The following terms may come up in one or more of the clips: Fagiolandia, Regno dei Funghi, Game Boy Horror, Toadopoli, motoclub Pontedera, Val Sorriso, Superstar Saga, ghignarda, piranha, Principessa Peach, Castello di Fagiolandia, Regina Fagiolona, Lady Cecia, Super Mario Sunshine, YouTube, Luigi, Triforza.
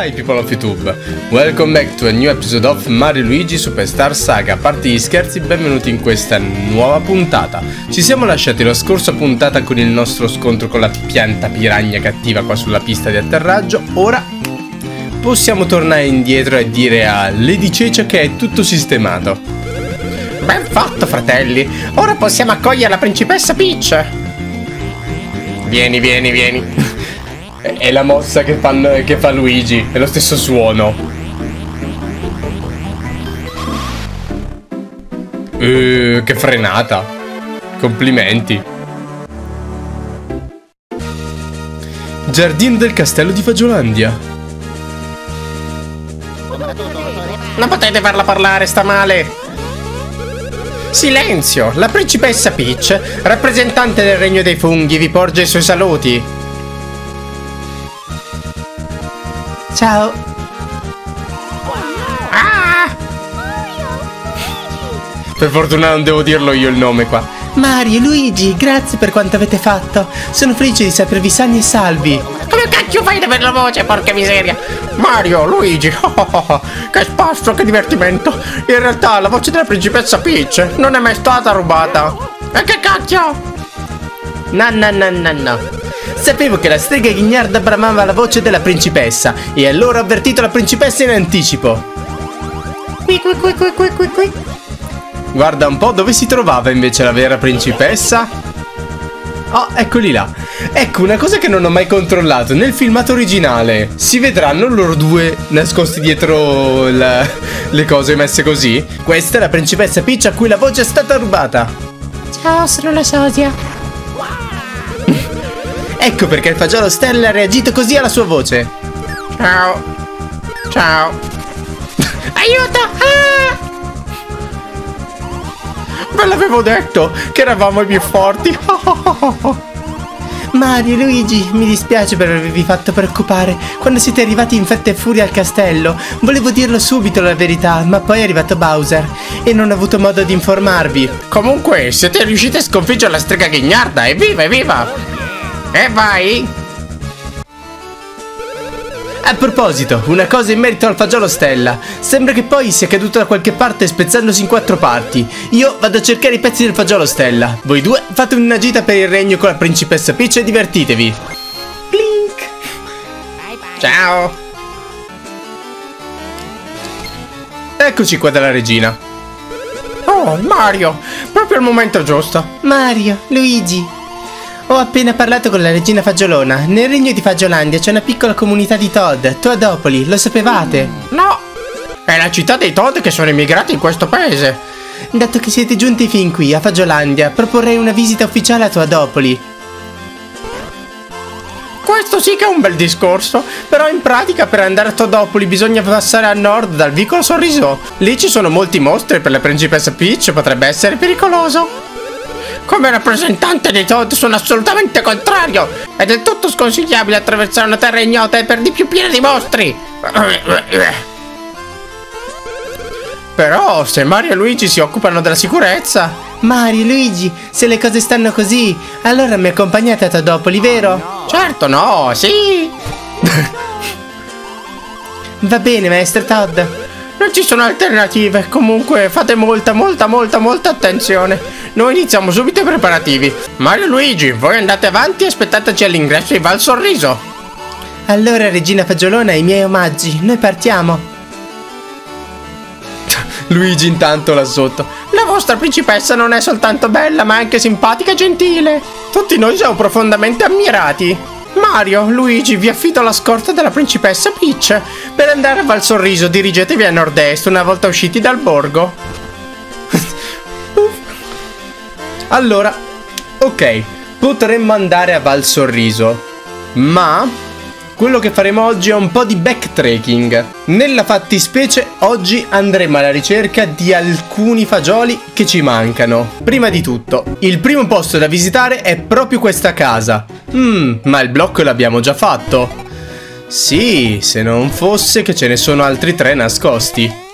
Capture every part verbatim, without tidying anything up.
Hi people of YouTube, welcome back to a new episode of Mario Luigi Superstar Saga. A parte gli scherzi, benvenuti in questa nuova puntata. Ci siamo lasciati la scorsa puntata con il nostro scontro con la pianta piranha cattiva qua sulla pista di atterraggio. Ora possiamo tornare indietro e dire a Lady Cecia che è tutto sistemato. Ben fatto, fratelli, ora possiamo accogliere la principessa Peach. Vieni, vieni, vieni. È la mossa che, fanno, che fa Luigi, è lo stesso suono. Uh, che frenata! Complimenti. Giardino del Castello di Fagiolandia. Non potete farla parlare, sta male. Silenzio! La principessa Peach, rappresentante del Regno dei Funghi, vi porge i suoi saluti. Ciao. Ah! Per fortuna non devo dirlo io il nome qua. Mario e Luigi, grazie per quanto avete fatto. Sono felice di sapervi sani e salvi. Come cacchio fai ad avere la voce, porca miseria? Mario, Luigi, oh oh oh, che spasso, che divertimento. In realtà la voce della principessa Peach non è mai stata rubata. E che cacchio? No, no, no, no, no. Sapevo che la strega ghignarda bramava la voce della principessa e allora ho avvertito la principessa in anticipo. Qui, qui, qui, qui, qui, qui, qui. Guarda un po' dove si trovava invece la vera principessa. Oh, eccoli là. Ecco una cosa che non ho mai controllato nel filmato originale. Si vedranno loro due nascosti dietro la... le cose messe così. Questa è la principessa Peach a cui la voce è stata rubata. Ciao, sono la Sosia. Ecco perché il fagiolo Stella ha reagito così alla sua voce. Ciao. Ciao. Aiuto! Ah! Ve l'avevo detto che eravamo i più forti. Oh oh oh oh. Mario e Luigi, mi dispiace per avervi fatto preoccupare. Quando siete arrivati in fretta e furia al castello, volevo dirlo subito la verità, ma poi è arrivato Bowser e non ho avuto modo di informarvi. Comunque, siete riusciti a sconfiggere la strega ghignarda. Evviva, evviva! E vai! A proposito, una cosa in merito al fagiolo Stella. Sembra che poi sia caduto da qualche parte spezzandosi in quattro parti. Io vado a cercare i pezzi del fagiolo Stella. Voi due fate una gita per il regno con la principessa Peach e divertitevi. Plink! Bye bye. Ciao! Eccoci qua dalla regina. Oh, Mario! Proprio al momento giusto. Mario, Luigi... Ho appena parlato con la regina Fagiolona. Nel regno di Fagiolandia c'è una piccola comunità di Toad, Toadopoli, lo sapevate? No! È la città dei Toad che sono immigrati in questo paese. Dato che siete giunti fin qui, a Fagiolandia, proporrei una visita ufficiale a Toadopoli. Questo sì che è un bel discorso, però in pratica per andare a Toadopoli bisogna passare a nord dal vicolo Sorriso. Lì ci sono molti mostri e per la principessa Peach potrebbe essere pericoloso. Come rappresentante dei Toad sono assolutamente contrario. È del tutto sconsigliabile attraversare una terra ignota e per di più piena di mostri. Però se Mario e Luigi si occupano della sicurezza. Mario e Luigi, se le cose stanno così, allora mi accompagnate a Toadopoli, vero? Oh, no. Certo, no, sì. Va bene, maestro Toad. Non ci sono alternative. Comunque fate molta, molta, molta, molta attenzione. Noi iniziamo subito i preparativi. Mario e Luigi, voi andate avanti e aspettateci all'ingresso di Val Sorriso. Allora, regina Fagiolona, i miei omaggi, noi partiamo. Luigi intanto là sotto. La vostra principessa non è soltanto bella, ma anche simpatica e gentile. Tutti noi siamo profondamente ammirati. Mario, Luigi, vi affido la scorta della principessa Peach. Per andare a Val Sorriso dirigetevi a nord-est una volta usciti dal borgo. Allora, ok, potremmo andare a Val Sorriso, ma quello che faremo oggi è un po' di backtracking. Nella fattispecie oggi andremo alla ricerca di alcuni fagioli che ci mancano. Prima di tutto, il primo posto da visitare è proprio questa casa. Mmm, ma il blocco l'abbiamo già fatto. Sì, se non fosse che ce ne sono altri tre nascosti.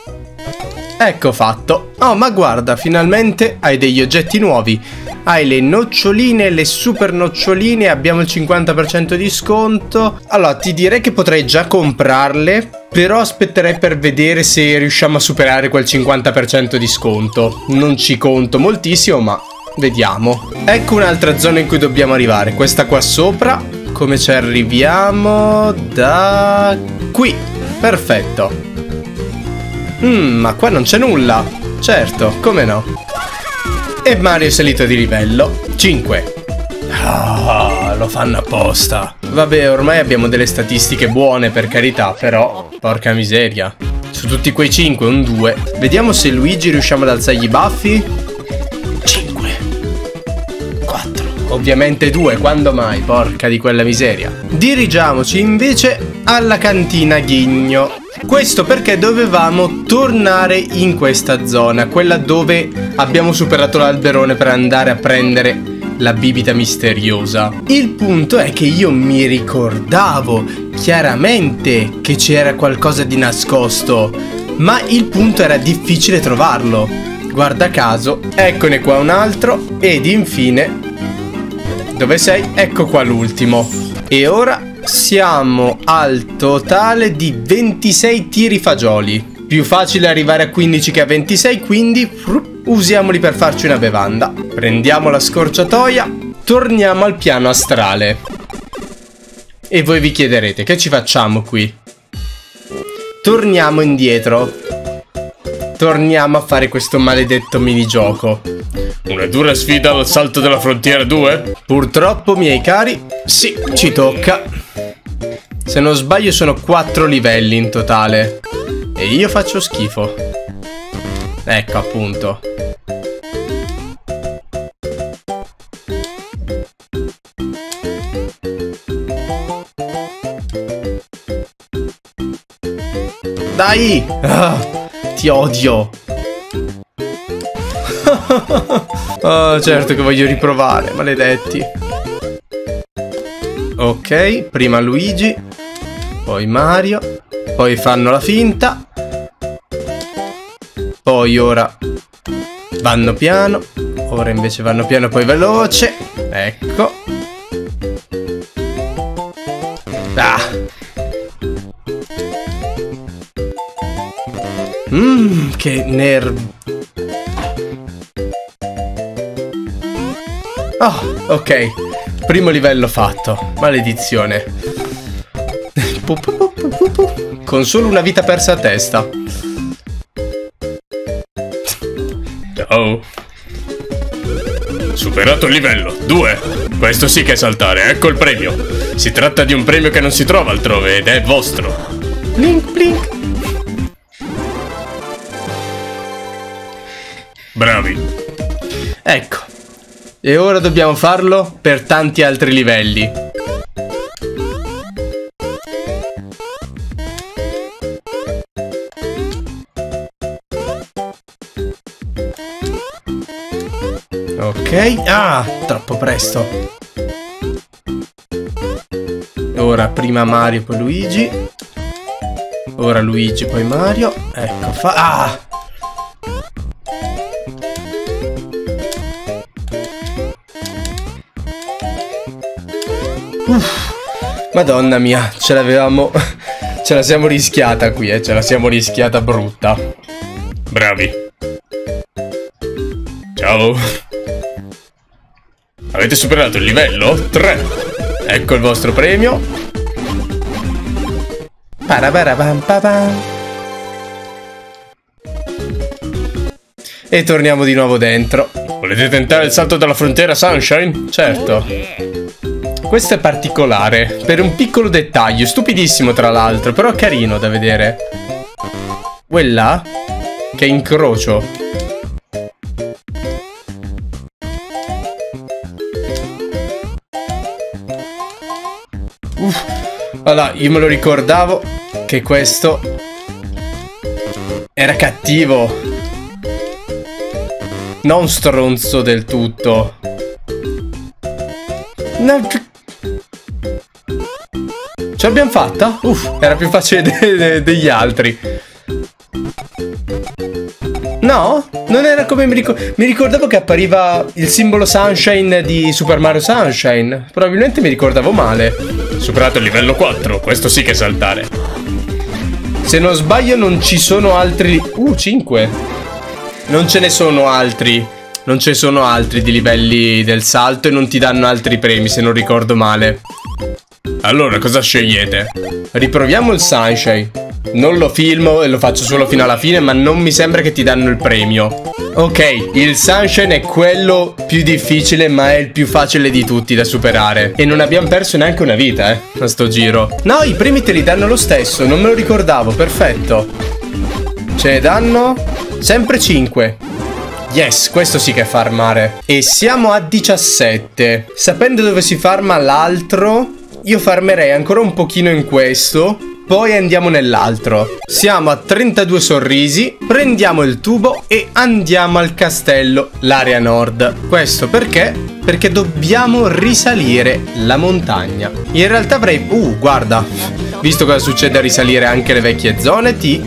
Ecco fatto. Oh, ma guarda, finalmente hai degli oggetti nuovi. Hai le noccioline, le super noccioline, abbiamo il cinquanta per cento di sconto. Allora, ti direi che potrei già comprarle, però aspetterei per vedere se riusciamo a superare quel cinquanta per cento di sconto. Non ci conto moltissimo, ma vediamo. Ecco un'altra zona in cui dobbiamo arrivare, questa qua sopra. Come ci arriviamo? Da qui. Perfetto. Mm, ma qua non c'è nulla. Certo, come no. E Mario è salito di livello cinque. Ah, lo fanno apposta. Vabbè, ormai abbiamo delle statistiche buone, per carità, però porca miseria. Su tutti quei cinque, un due. Vediamo se Luigi riusciamo ad alzargli i baffi. Cinque quattro. Ovviamente due, quando mai? Porca di quella miseria. Dirigiamoci invece alla cantina Ghigno. Questo perché dovevamo tornare in questa zona, quella dove abbiamo superato l'alberone per andare a prendere la bibita misteriosa. Il punto è che io mi ricordavo chiaramente che c'era qualcosa di nascosto, ma il punto era difficile trovarlo. Guarda caso, eccone qua un altro ed infine, dove sei? Ecco qua l'ultimo. E ora siamo al totale di ventisei tiri fagioli. Più facile arrivare a quindici che a ventisei, quindi usiamoli per farci una bevanda. Prendiamo la scorciatoia, torniamo al piano astrale. E voi vi chiederete, che ci facciamo qui? Torniamo indietro. Torniamo a fare questo maledetto minigioco. Una dura sfida al salto della frontiera due? Purtroppo, miei cari, sì, ci tocca. Se non sbaglio sono quattro livelli in totale. E io faccio schifo. Ecco appunto. Dai! Ah, ti odio. Oh, certo che voglio riprovare, maledetti. Ok, prima Luigi, poi Mario, poi fanno la finta, poi ora vanno piano, ora invece vanno piano poi veloce. Ecco. Ah. Mmm, che nervo. Oh, ok. Primo livello fatto. Maledizione. Con solo una vita persa a testa. Oh. Superato il livello due. Questo sì che è saltare, ecco il premio. Si tratta di un premio che non si trova altrove ed è vostro. Blink blink. Bravi. Ecco. E ora dobbiamo farlo per tanti altri livelli. Ok, ah, troppo presto. Ora prima Mario, poi Luigi. Ora Luigi, poi Mario. Ecco fa... Ah! Uff. Madonna mia, ce l'avevamo... ce la siamo rischiata qui, eh, ce la siamo rischiata brutta. Bravi. Ciao. Avete superato il livello tre. Ecco il vostro premio. E torniamo di nuovo dentro. Volete tentare il salto dalla frontiera Sunshine? Certo. Questo è particolare, per un piccolo dettaglio, stupidissimo tra l'altro, però carino da vedere. Quella che incrocio. Allora, io me lo ricordavo che questo era cattivo. Non stronzo del tutto. No. Ce l'abbiamo fatta? Uff, era più facile de de degli altri. No? Non era come mi ricordavo. Mi ricordavo che appariva il simbolo Sunshine di Super Mario Sunshine. Probabilmente mi ricordavo male. Superato il livello quattro, questo sì che è saltare. Se non sbaglio non ci sono altri... Uh, cinque. Non ce ne sono altri. Non ce ne sono altri di livelli del salto e non ti danno altri premi, se non ricordo male. Allora, cosa scegliete? Riproviamo il Sunshine. Non lo filmo e lo faccio solo fino alla fine, ma non mi sembra che ti danno il premio. Ok, il Sunshine è quello più difficile, ma è il più facile di tutti da superare. E non abbiamo perso neanche una vita, eh, a sto giro. No, i premi te li danno lo stesso, non me lo ricordavo, perfetto. Ce ne danno sempre cinque. Yes, questo sì che è farmare. E siamo a diciassette. Sapendo dove si farma l'altro, io farmerei ancora un pochino in questo. Poi andiamo nell'altro. Siamo a trentadue sorrisi. Prendiamo il tubo e andiamo al castello, l'area nord. Questo perché? Perché dobbiamo risalire la montagna. In realtà avrei... Uh, guarda, visto cosa succede a risalire anche le vecchie zone, ti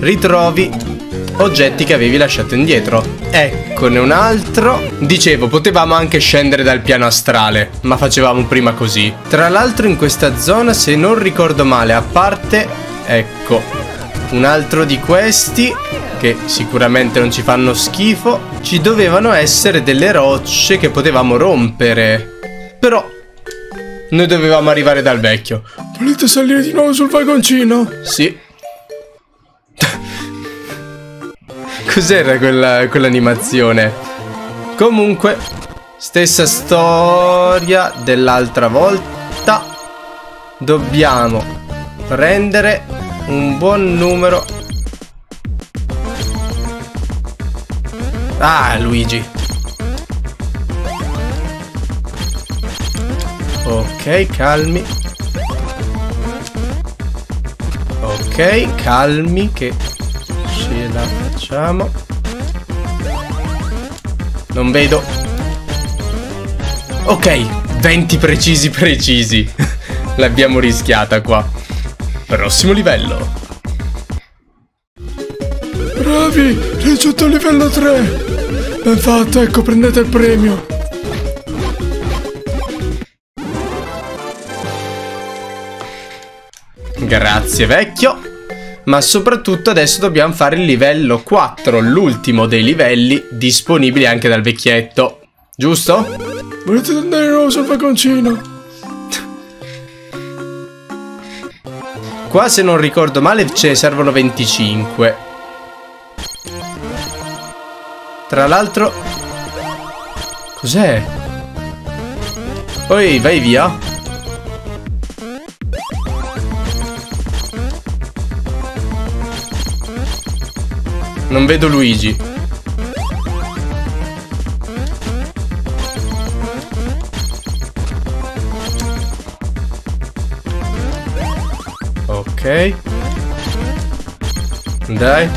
ritrovi oggetti che avevi lasciato indietro. Eccone un altro. Dicevo, potevamo anche scendere dal piano astrale, ma facevamo prima così. Tra l'altro in questa zona, se non ricordo male, a parte... Ecco, un altro di questi, che sicuramente non ci fanno schifo. Ci dovevano essere delle rocce che potevamo rompere. Però... noi dovevamo arrivare dal vecchio. Volete salire di nuovo sul vagoncino? Sì. Cos'era quella, quell'animazione? Comunque, stessa storia dell'altra volta. Dobbiamo prendere un buon numero. Ah, Luigi. Ok, calmi. Ok, calmi che... ce la facciamo. Non vedo. Ok, venti precisi precisi. L'abbiamo rischiata qua. Prossimo livello. Bravi, raggiunto il livello tre. Ben fatto, ecco, prendete il premio. Grazie vecchio. Ma soprattutto adesso dobbiamo fare il livello quattro, l'ultimo dei livelli disponibili anche dal vecchietto. Giusto? Volete andare nuovo sul vagoncino? Qua, se non ricordo male, ce ne servono venticinque. Tra l'altro... cos'è? Oi, vai via. Non vedo Luigi. Ok. Dai,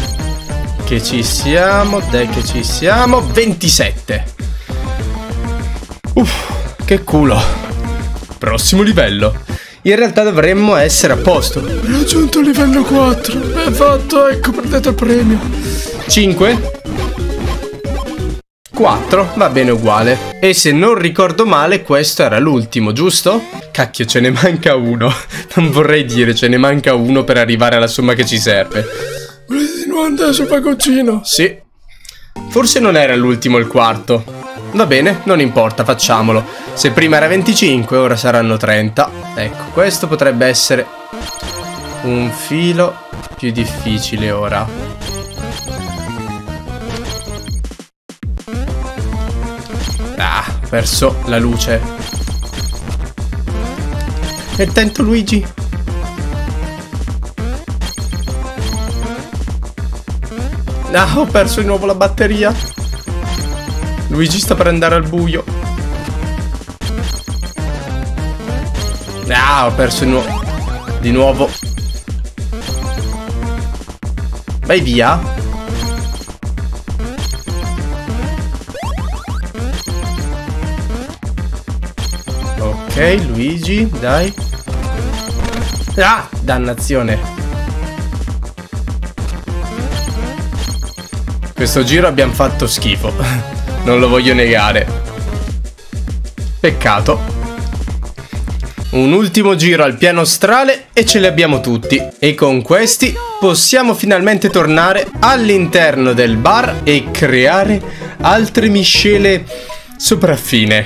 che ci siamo, dai che ci siamo. ventisette. Uff, che culo. Prossimo livello. In realtà dovremmo essere a posto. Ho raggiunto il livello quattro. Ben fatto, ecco, prendete il premio. cinque? quattro, va bene uguale. E se non ricordo male, questo era l'ultimo, giusto? Cacchio, ce ne manca uno. Non vorrei dire, ce ne manca uno per arrivare alla somma che ci serve. Volete di nuovo andare sul vagoncino? Sì. Forse non era l'ultimo, il quarto. Va bene, non importa, facciamolo. Se prima era venticinque, ora saranno trenta. Ecco, questo potrebbe essere un filo più difficile ora. Ah, ho perso la luce. E tento Luigi. Ah, ho perso di nuovo la batteria. Luigi sta per andare al buio. Ah, ho perso il nuovo. Di nuovo. Vai via. Ok, Luigi, dai. Ah, dannazione. questo giro abbiamo fatto schifo, non lo voglio negare. Peccato. Un ultimo giro al piano astrale e ce li abbiamo tutti. E con questi possiamo finalmente tornare all'interno del bar e creare altre miscele sopraffine.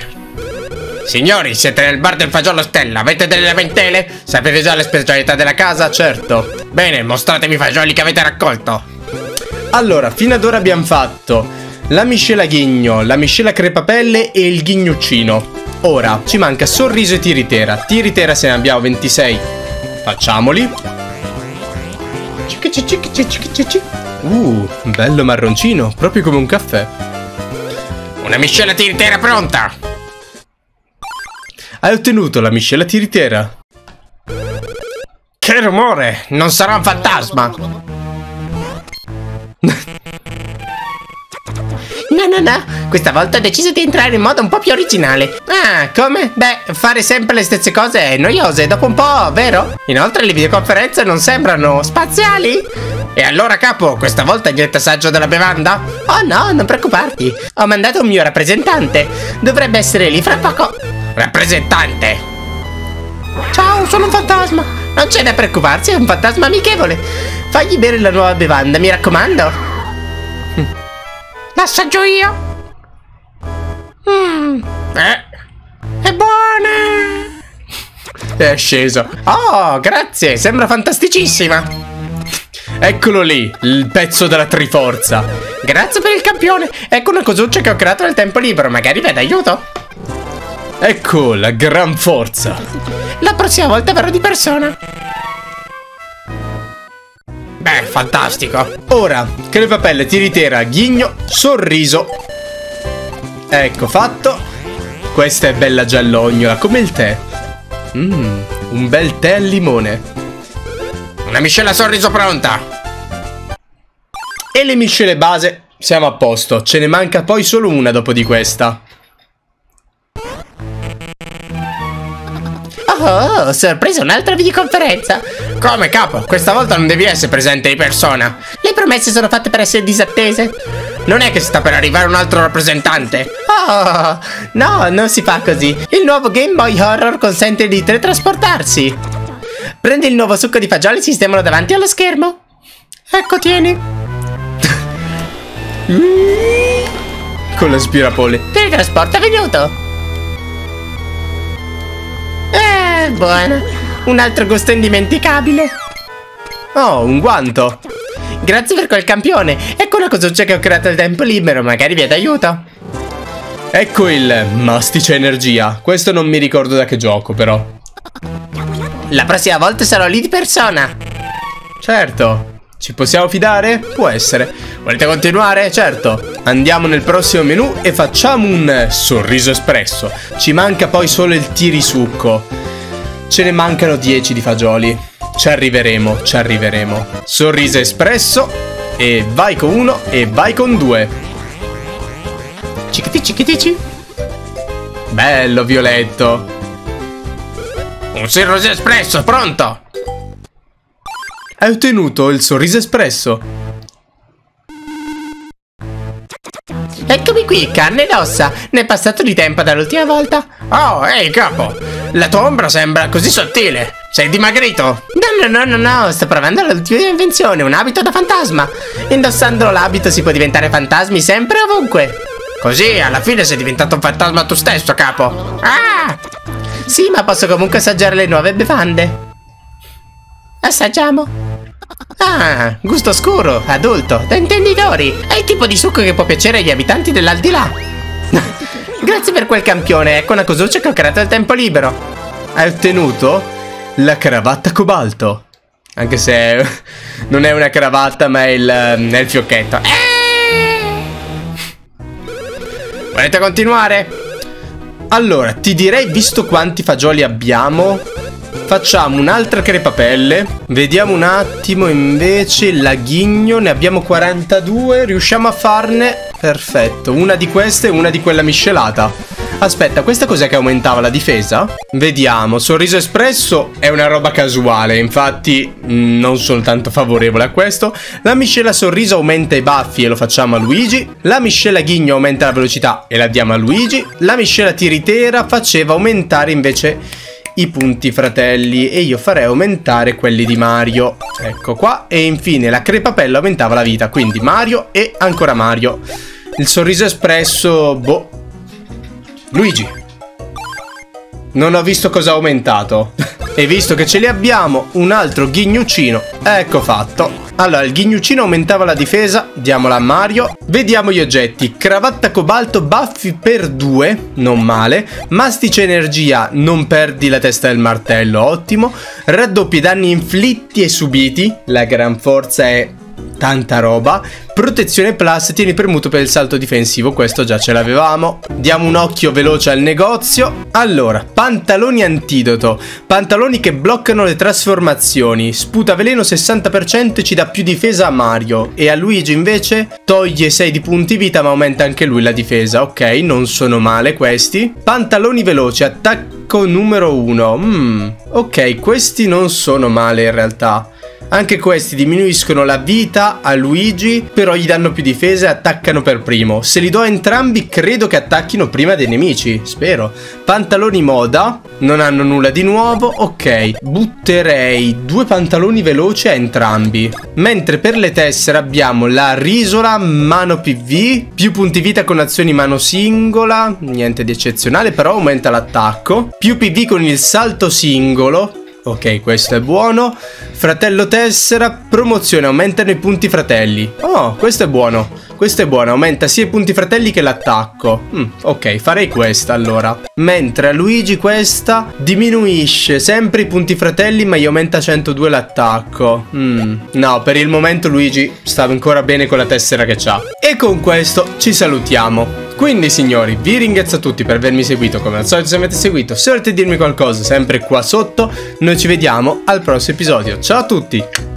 Signori, siete nel bar del fagiolo Stella, avete delle lamentele? Sapete già le specialità della casa? Certo. Bene, mostratemi i fagioli che avete raccolto. Allora, fino ad ora abbiamo fatto la miscela ghigno, la miscela crepapelle e il ghignuccino. Ora ci manca sorriso e tiritera. Tiritera se ne abbiamo ventisei. Facciamoli. Uh, bello marroncino, proprio come un caffè. Una miscela tiritera pronta. Hai ottenuto la miscela tiritera. Che rumore! Non sarà un fantasma! No, no, no! Questa volta ho deciso di entrare in modo un po' più originale. Ah, come? Beh, fare sempre le stesse cose è noioso e dopo un po', vero? Inoltre le videoconferenze non sembrano spaziali. E allora, capo, questa volta gli assaggio della bevanda? Oh no, non preoccuparti. Ho mandato un mio rappresentante. Dovrebbe essere lì fra poco. Rappresentante! Ciao, sono un fantasma! Non c'è da preoccuparsi, è un fantasma amichevole! Fagli bere la nuova bevanda, mi raccomando! L'assaggio io! Mm. Eh. È buona! È sceso! Oh, grazie! Sembra fantasticissima! Eccolo lì, il pezzo della Triforza! Grazie per il campione! Ecco una cosuccia che ho creato nel tempo libero, magari vi dà aiuto! Ecco la gran forza. La prossima volta verrò di persona. Beh, fantastico. Ora, crepapelle, tiritera, ghigno, sorriso. Ecco fatto. Questa è bella giallognola, come il tè. Mmm, un bel tè al limone. Una miscela sorriso pronta. E le miscele base, siamo a posto. Ce ne manca poi solo una dopo di questa. Oh, sorpresa, un'altra videoconferenza. Come, capo? Questa volta non devi essere presente di persona. Le promesse sono fatte per essere disattese. Non è che sta per arrivare un altro rappresentante. Oh, no, non si fa così. Il nuovo Game Boy Horror consente di teletrasportarsi. Prendi il nuovo succo di fagioli e sistemalo davanti allo schermo. Ecco, tieni. Con l'aspirapolli. Teletrasporto avvenuto. Buona. Un altro gusto indimenticabile. Oh, un guanto. Grazie per quel campione. Ecco una cosuccia che ho creato al tempo libero. Magari vi è d'aiuto. Ecco il mastice energia. Questo non mi ricordo da che gioco, però. La prossima volta sarò lì di persona. Certo. Ci possiamo fidare? Può essere. Volete continuare? Certo. Andiamo nel prossimo menu e facciamo un sorriso espresso. Ci manca poi solo il tirisucco. Ce ne mancano dieci di fagioli. Ci arriveremo, ci arriveremo. Sorriso espresso. E vai con uno e vai con due. Cicchiti cicchitici. Bello Violetto. Un sorriso espresso, pronto. Hai ottenuto il sorriso espresso. Eccomi qui, carne ed ossa. Ne è passato di tempo dall'ultima volta. Oh, ehi hey, capo. La tua ombra sembra così sottile. Sei dimagrito? No, no, no, no, no. Sto provando l'ultima invenzione, un abito da fantasma. Indossando l'abito si può diventare fantasmi sempre e ovunque. Così, alla fine sei diventato un fantasma tu stesso, capo. Ah! Sì, ma posso comunque assaggiare le nuove bevande. Assaggiamo. Ah, gusto scuro, adulto, da intenditori. È il tipo di succo che può piacere agli abitanti dell'aldilà. Grazie per quel campione, ecco una cosuccia che ho creato al tempo libero. Hai ottenuto la cravatta cobalto. Anche se non è una cravatta, ma è il, è il fiocchetto. eh! Volete continuare? Allora, ti direi, visto quanti fagioli abbiamo, facciamo un'altra crepapelle. Vediamo un attimo invece la ghigno, ne abbiamo quarantadue. Riusciamo a farne... perfetto, una di queste e una di quella miscelata. Aspetta, questa cos'è che aumentava la difesa? Vediamo, sorriso espresso è una roba casuale, infatti non sono tanto favorevole a questo. La miscela sorriso aumenta i baffi e lo facciamo a Luigi. La miscela ghigno aumenta la velocità e la diamo a Luigi. La miscela tiritera faceva aumentare invece i punti fratelli e io farei aumentare quelli di Mario. Ecco qua. E infine la crepapella aumentava la vita, quindi Mario e ancora Mario. Il sorriso espresso, boh, Luigi. Non ho visto cosa ha aumentato. E visto che ce li abbiamo, un altro ghignuccino. Ecco fatto. Allora, il ghignuccino aumentava la difesa, diamola a Mario. Vediamo gli oggetti. Cravatta cobalto, baffi per due, non male. Mastice energia, non perdi la testa del martello, ottimo. Raddoppi i danni inflitti e subiti, la gran forza è tanta roba. Protezione plus, tieni premuto per il salto difensivo, questo già ce l'avevamo. Diamo un occhio veloce al negozio. Allora, pantaloni antidoto, pantaloni che bloccano le trasformazioni, sputa veleno sessanta per cento e ci dà più difesa a Mario. E a Luigi invece toglie sei di punti vita ma aumenta anche lui la difesa. Ok, non sono male questi. Pantaloni veloci, attacco numero uno. mm, Ok, questi non sono male in realtà. Anche questi diminuiscono la vita a Luigi, però gli danno più difesa e attaccano per primo. Se li do a entrambi credo che attacchino prima dei nemici, spero. Pantaloni moda, non hanno nulla di nuovo, ok. Butterei due pantaloni veloci a entrambi. Mentre per le tessere abbiamo la risola, mano P V, più punti vita con azioni mano singola, niente di eccezionale, però aumenta l'attacco. Più P V con il salto singolo. Ok, questo è buono. Fratello tessera, promozione, aumentano i punti fratelli. Oh, questo è buono. Questo è buono, aumenta sia i punti fratelli che l'attacco. mm, Ok, farei questa allora. Mentre a Luigi questa diminuisce sempre i punti fratelli ma gli aumenta a centodue l'attacco. mm, No, per il momento Luigi sta ancora bene con la tessera che c'ha. E con questo ci salutiamo. Quindi signori, vi ringrazio a tutti per avermi seguito, come al solito se mi avete seguito, se volete dirmi qualcosa sempre qua sotto, noi ci vediamo al prossimo episodio, ciao a tutti!